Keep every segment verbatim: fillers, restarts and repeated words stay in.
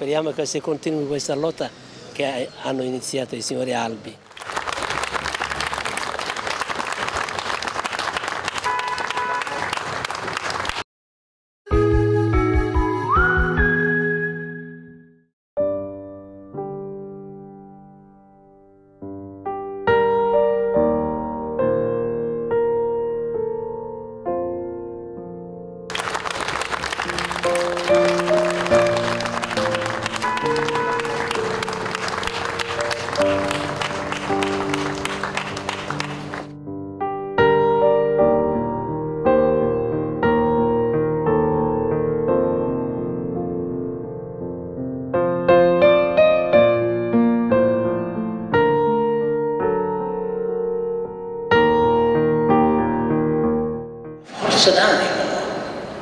Speriamo che si continui questa lotta che hanno iniziato i signori Alpi.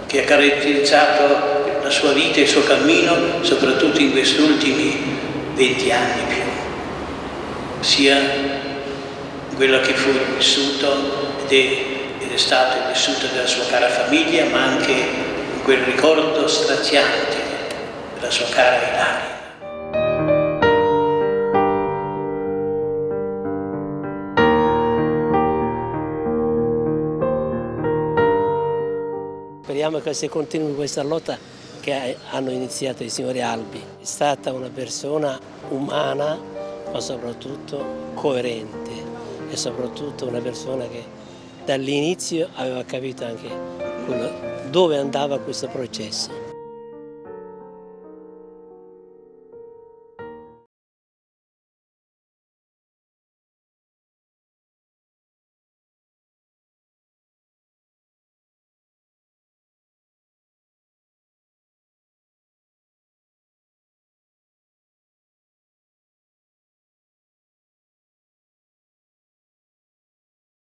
Che ha caratterizzato la sua vita e il suo cammino, soprattutto in questi ultimi venti anni più, sia quello che fu vissuto ed è stato vissuto dalla sua cara famiglia, ma anche quel ricordo straziante della sua cara Ilaria. Speriamo che si continui questa lotta che hanno iniziato i signori Alpi. È stata una persona umana, ma soprattutto coerente, e soprattutto una persona che dall'inizio aveva capito anche quello, dove andava questo processo.